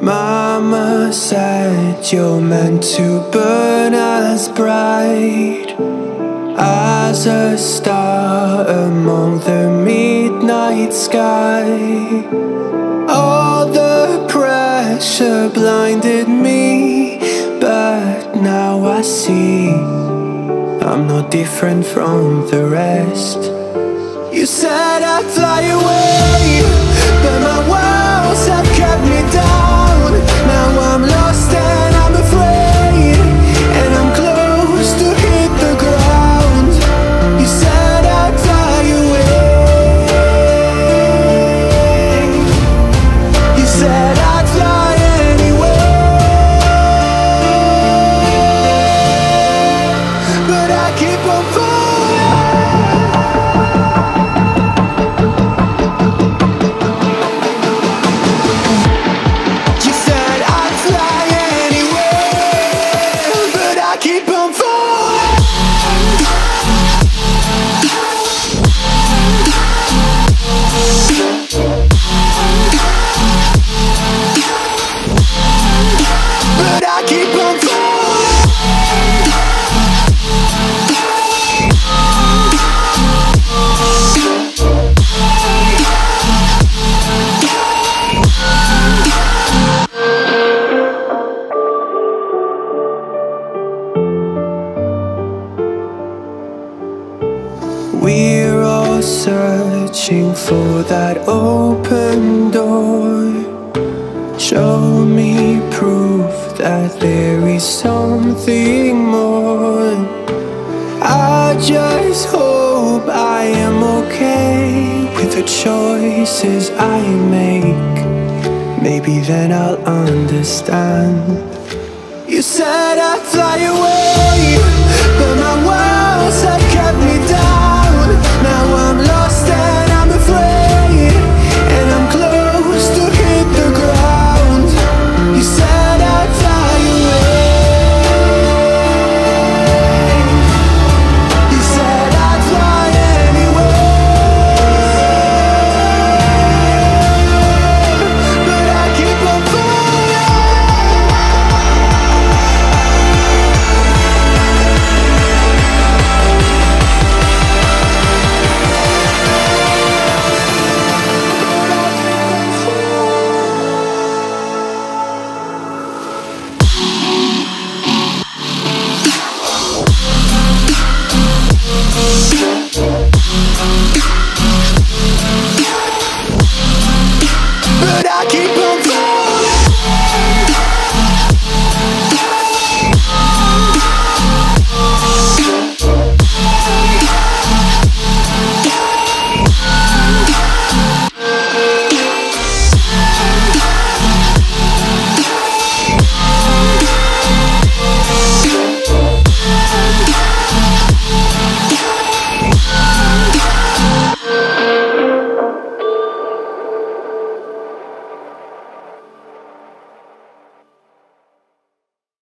Mama said you're meant to burn as bright as a star among the midnight sky. All the pressure blinded me, but now I see I'm not different from the rest. You said I'd fly away, but my walls have kept me down. Now I'm lost and I'm afraid, and I'm close to hit the ground. You said I'd fly away. You said I'd fly anyway, but I keep on falling. We're all searching for that open door. Show me proof that there is something more. I just hope I am okay with the choices I make. Maybe then I'll understand. You said I'd fly away, but my walls have kept me down. Now I'm lost and I'm afraid, and I'm close to hit the ground. You said I'd fly away. You said I'd fly anyway, but I keep on falling. But I keep on falling.